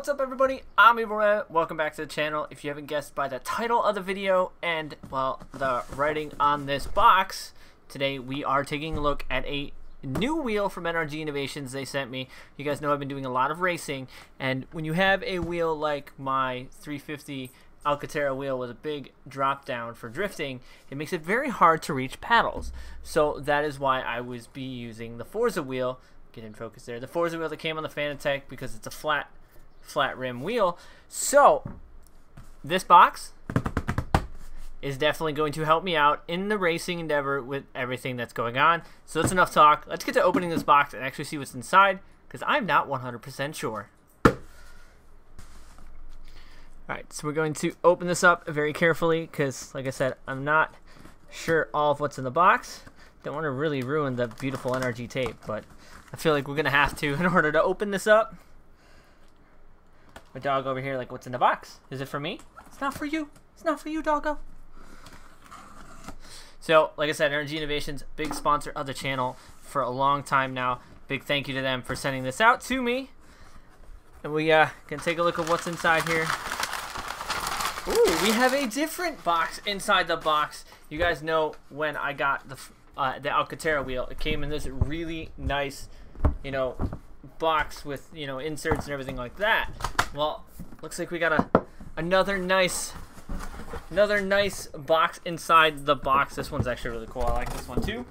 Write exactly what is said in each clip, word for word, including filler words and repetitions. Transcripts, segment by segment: What's up, everybody? I'm Evil Rabbit. Welcome back to the channel. If you haven't guessed by the title of the video and, well, the writing on this box, today we are taking a look at a new wheel from N R G Innovations they sent me. You guys know I've been doing a lot of racing, and when you have a wheel like my three fifty Alcantara wheel with a big drop down for drifting, it makes it very hard to reach paddles. So that is why I was be using the Forza wheel. Get in focus there. The Forza wheel that came on the Fanatec, because it's a flat flat rim wheel. So this box is definitely going to help me out in the racing endeavor with everything that's going on. So that's enough talk. Let's get to opening this box and actually see what's inside, because I'm not one hundred percent sure. Alright, so we're going to open this up very carefully because, like I said, I'm not sure all of what's in the box. Don't want to really ruin the beautiful N R G tape, but I feel like we're going to have to in order to open this up. My dog over here, like, what's in the box? Is it for me? It's not for you. It's not for you, doggo. So, like I said, N R G Innovations, big sponsor of the channel for a long time now. Big thank you to them for sending this out to me. And we uh, can take a look at what's inside here. Ooh, we have a different box inside the box. You guys know when I got the... Uh, the Alcantara wheel, it came in this really nice, you know, box with, you know, inserts and everything like that. Well, looks like we got a another nice another nice box inside the box. This one's actually really cool. I like this one too.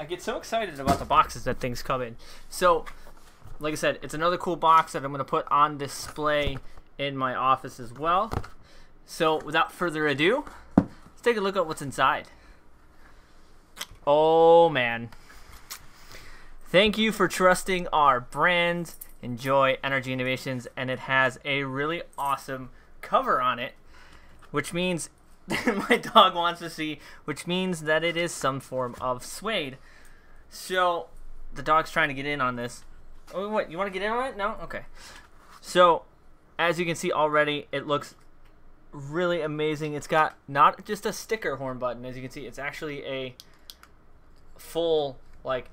I get so excited about the boxes that things come in. So, like I said, it's another cool box that I'm going to put on display in my office as well. So, without further ado, let's take a look at what's inside. Oh man, thank you for trusting our brand. Enjoy N R G Innovations. And it has a really awesome cover on it, which means my dog wants to see, which means that it is some form of suede. So the dog's trying to get in on this. Oh, what, you want to get in on it? No? Okay. So as you can see already, it looks really amazing. It's got not just a sticker horn button, as you can see, it's actually a full, like,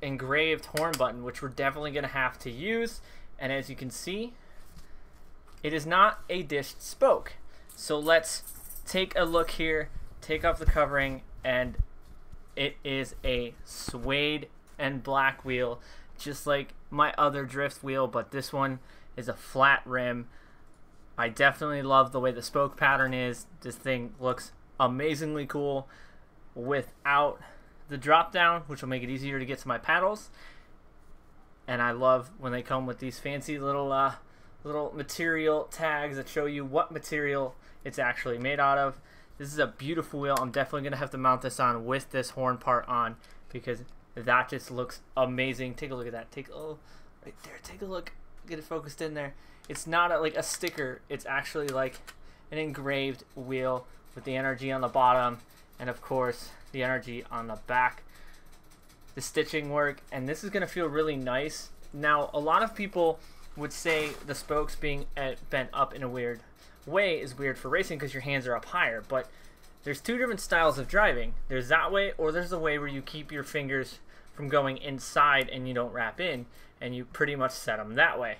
engraved horn button, which we're definitely gonna have to use. And as you can see, it is not a dished spoke. So let's take a look here, take off the covering, and it is a suede and black wheel, just like my other drift wheel, but this one is a flat rim. I definitely love the way the spoke pattern is. This thing looks amazingly cool without the drop down, which will make it easier to get to my paddles. And I love when they come with these fancy little uh, little material tags that show you what material it's actually made out of. This is a beautiful wheel. I'm definitely gonna have to mount this on with this horn part on, because that just looks amazing. Take a look at that. Take oh right there. Take a look. Get it focused in there. It's not a, like a sticker. It's actually like an engraved wheel with the N R G on the bottom, and of course the N R G on the back. The stitching work, and this is gonna feel really nice. Now, a lot of people would say the spokes being at, bent up in a weird way is weird for racing because your hands are up higher, but there's two different styles of driving. There's that way, or there's the way where you keep your fingers from going inside and you don't wrap in, and you pretty much set them that way.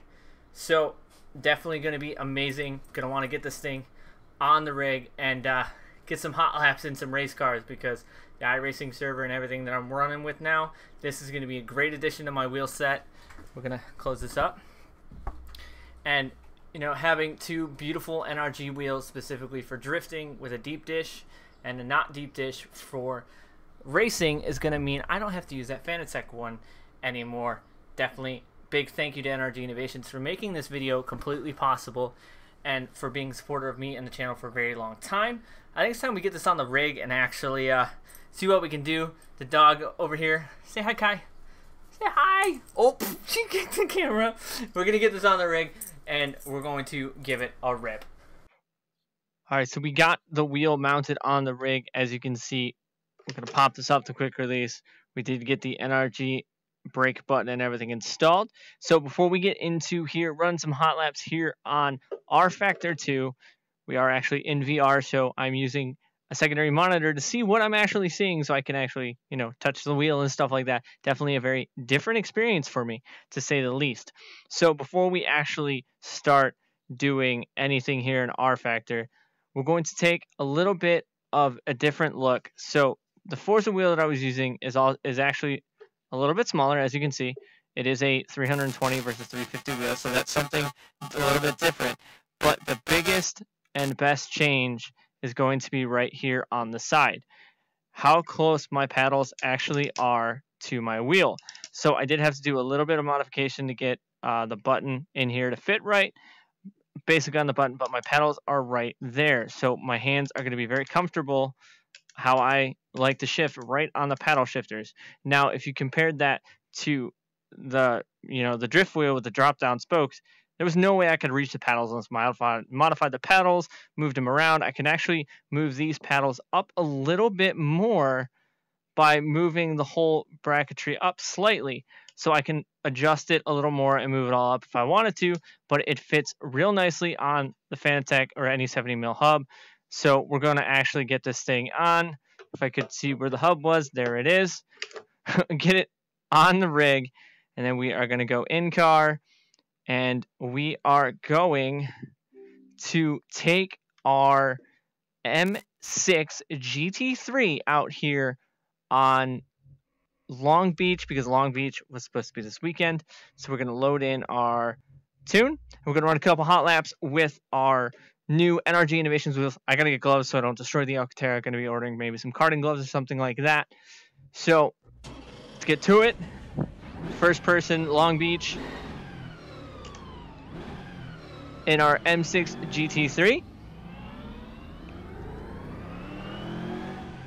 So definitely gonna be amazing. Gonna wanna get this thing on the rig and uh, get some hot laps in some race cars, because the iRacing server and everything that I'm running with now, this is going to be a great addition to my wheel set. We're going to close this up. And, you know, having two beautiful N R G wheels specifically for drifting with a deep dish and a not deep dish for racing is going to mean I don't have to use that Fanatec one anymore. Definitely big thank you to N R G Innovations for making this video completely possible, and for being a supporter of me and the channel for a very long time. I think it's time we get this on the rig and actually uh, see what we can do. The dog over here, say hi, Kai. Say hi. Oh, she kicked the camera. We're gonna get this on the rig and we're going to give it a rip. All right, so we got the wheel mounted on the rig. As you can see, we're gonna pop this up to quick release. We did get the N R G brake button and everything installed. So before we get into here, run some hot laps here on R Factor two. We are actually in V R, so I'm using a secondary monitor to see what I'm actually seeing, so I can actually, you know, touch the wheel and stuff like that. Definitely a very different experience for me, to say the least. So before we actually start doing anything here in R Factor, we're going to take a little bit of a different look. So the Forza wheel that I was using is all is actually a little bit smaller, as you can see. It is a three hundred twenty versus three fifty wheel, so that's something a little bit different. But the biggest and best change is going to be right here on the side, how close my paddles actually are to my wheel. So I did have to do a little bit of modification to get uh, the button in here to fit right, basically on the button, but my paddles are right there. So my hands are going to be very comfortable how I like to shift right on the paddle shifters. Now, if you compared that to the, you know, the drift wheel with the drop down spokes, there was no way I could reach the paddles unless I modified the paddles, moved them around. I can actually move these paddles up a little bit more by moving the whole bracketry up slightly. So I can adjust it a little more and move it all up if I wanted to, but it fits real nicely on the Fanatec or any seventy mil hub. So we're going to actually get this thing on. If I could see where the hub was, there it is. Get it on the rig, and then we are going to go in car. And we are going to take our M six G T three out here on Long Beach, because Long Beach was supposed to be this weekend. So we're going to load in our tune. We're going to run a couple hot laps with our new N R G Innovations wheels. I got to get gloves so I don't destroy the Alcantara. Going to be ordering maybe some karting gloves or something like that. So let's get to it. First person, Long Beach, in our M six G T three.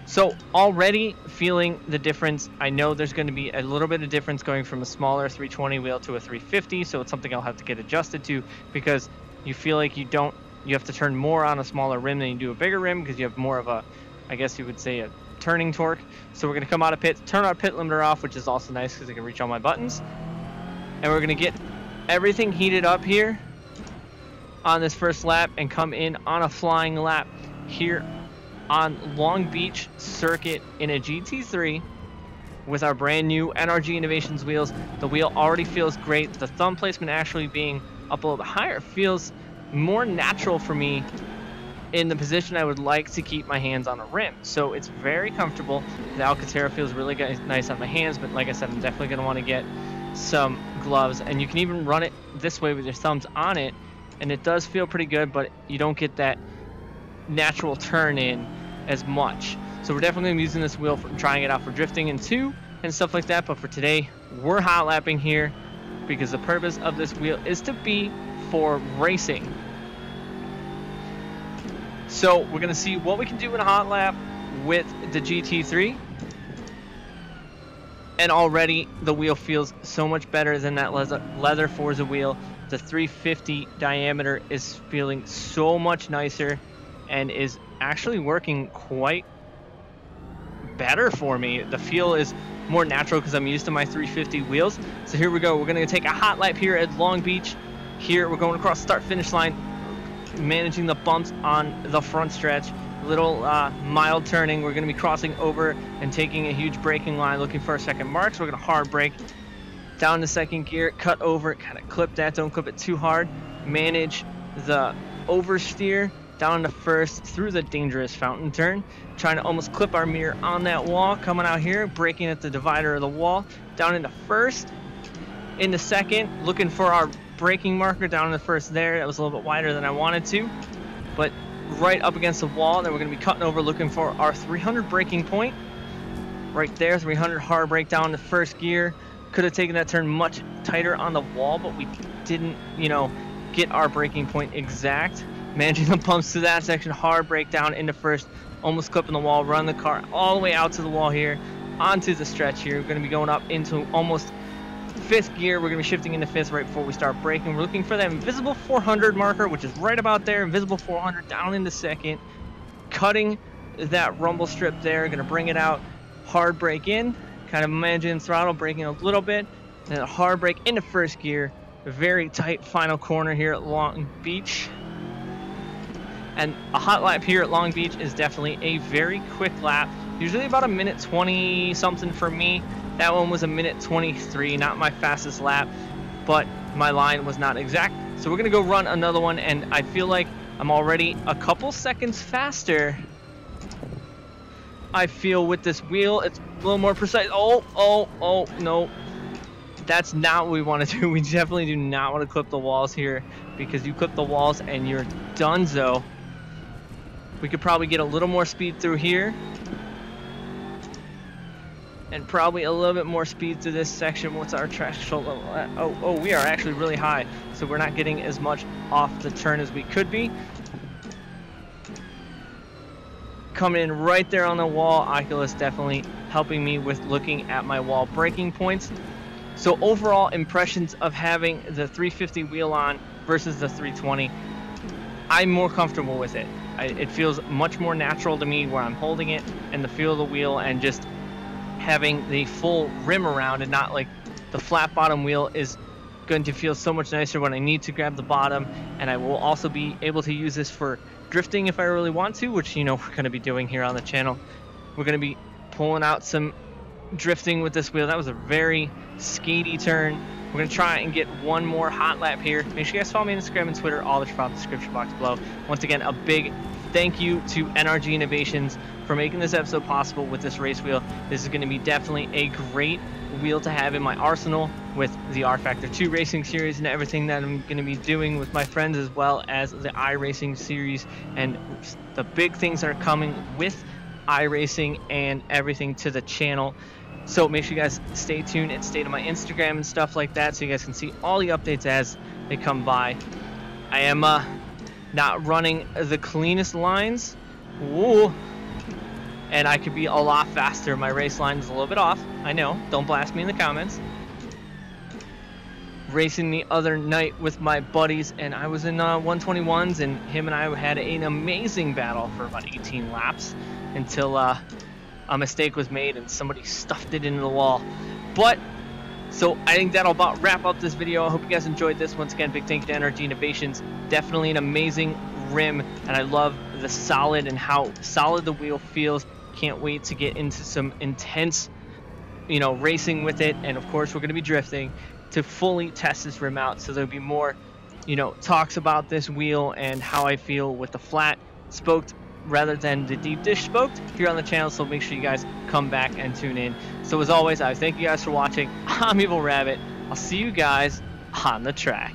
So already feeling the difference. I know there's going to be a little bit of difference going from a smaller three twenty wheel to a three fifty, so it's something I'll have to get adjusted to, because you feel like you don't, you have to turn more on a smaller rim than you do a bigger rim, because you have more of a, I guess you would say, a turning torque. So we're going to come out of pit, turn our pit limiter off, which is also nice because I can reach all my buttons. And we're going to get everything heated up here on this first lap and come in on a flying lap here on Long Beach circuit in a G T three with our brand new N R G Innovations wheels. The wheel already feels great. The thumb placement actually being up a little bit higher feels more natural for me in the position I would like to keep my hands on a rim. So it's very comfortable. The Alcantara feels really nice on my hands, but like I said, I'm definitely gonna wanna get some gloves, and you can even run it this way with your thumbs on it, and it does feel pretty good, but you don't get that natural turn in as much. So we're definitely gonna be using this wheel for trying it out for drifting and two and stuff like that. But for today, we're hot lapping here because the purpose of this wheel is to be for racing. So we're gonna see what we can do in a hot lap with the G T three. And already the wheel feels so much better than that leather, leather Forza wheel. The three fifty diameter is feeling so much nicer and is actually working quite better for me. The feel is more natural because I'm used to my three fifty wheels. So here we go. We're going to take a hot lap here at Long Beach. Here we're going across start finish line, managing the bumps on the front stretch. Little uh, mild turning. We're going to be crossing over and taking a huge braking line, looking for a second mark. So we're going to hard brake down to second gear, cut over, kind of clip that, don't clip it too hard, manage the oversteer down to first through the dangerous fountain turn, trying to almost clip our mirror on that wall, coming out here, braking at the divider of the wall, down into first, into second, looking for our braking marker down in the first there. That was a little bit wider than I wanted to, but right up against the wall. Then we're going to be cutting over, looking for our three hundred braking point right there. Three hundred hard brake down to first gear. Could have taken that turn much tighter on the wall, but we didn't, you know, get our braking point exact. Managing the bumps to that section, hard brake down into first, almost clipping the wall, run the car all the way out to the wall here, onto the stretch here. We're going to be going up into almost fifth gear. We're going to be shifting into fifth right before we start braking. We're looking for that invisible four hundred marker, which is right about there. Invisible four hundred down into second, cutting that rumble strip there. Going to bring it out, hard brake in, kind of managing throttle, braking a little bit, then a hard brake into first gear. Very tight final corner here at Long Beach. And a hot lap here at Long Beach is definitely a very quick lap, usually about a minute twenty something for me. That one was a minute twenty-three, not my fastest lap, but my line was not exact. So we're gonna go run another one, and I feel like I'm already a couple seconds faster. I feel with this wheel, it's a little more precise. Oh, oh, oh, no. That's not what we want to do. We definitely do not want to clip the walls here, because you clip the walls and you're donezo. We could probably get a little more speed through here. And probably a little bit more speed through this section. What's our threshold? Oh, oh, we are actually really high, so we're not getting as much off the turn as we could be. Coming in right there on the wall. Oculus definitely helping me with looking at my wall braking points. So overall impressions of having the three fifty wheel on versus the three twenty, I'm more comfortable with it. I, it feels much more natural to me where I'm holding it and the feel of the wheel, and just having the full rim around and not like the flat bottom wheel is going to feel so much nicer when I need to grab the bottom. And I will also be able to use this for drifting if I really want to, which, you know, we're going to be doing here on the channel. We're going to be pulling out some drifting with this wheel. That was a very skaty turn. We're going to try and get one more hot lap here. Make sure you guys follow me on Instagram and Twitter. All the stuff in the description box below. Once again, a big thank you to N R G Innovations for making this episode possible with this race wheel. This is going to be definitely a great wheel to have in my arsenal with the R Factor two racing series and everything that I'm going to be doing with my friends, as well as the iRacing series and the big things that are coming with iRacing and everything to the channel. So make sure you guys stay tuned and stay to my Instagram and stuff like that, so you guys can see all the updates as they come by. I am uh, not running the cleanest lines. Whoa. And I could be a lot faster. My race line is a little bit off. I know, don't blast me in the comments. Racing the other night with my buddies, and I was in uh, one twenty-ones, and him and I had an amazing battle for about eighteen laps until uh, a mistake was made and somebody stuffed it into the wall. But so I think that'll about wrap up this video. I hope you guys enjoyed this. Once again, big thank you to N R G Innovations. Definitely an amazing rim, and I love the solid and how solid the wheel feels. Can't wait to get into some intense, you know, racing with it. And of course, we're going to be drifting to fully test this rim out. So there'll be more, you know, talks about this wheel and how I feel with the flat spoked rather than the deep dish spoked here on the channel. So make sure you guys come back and tune in. So as always, I thank you guys for watching. I'm Evil Rabbit. I'll see you guys on the track.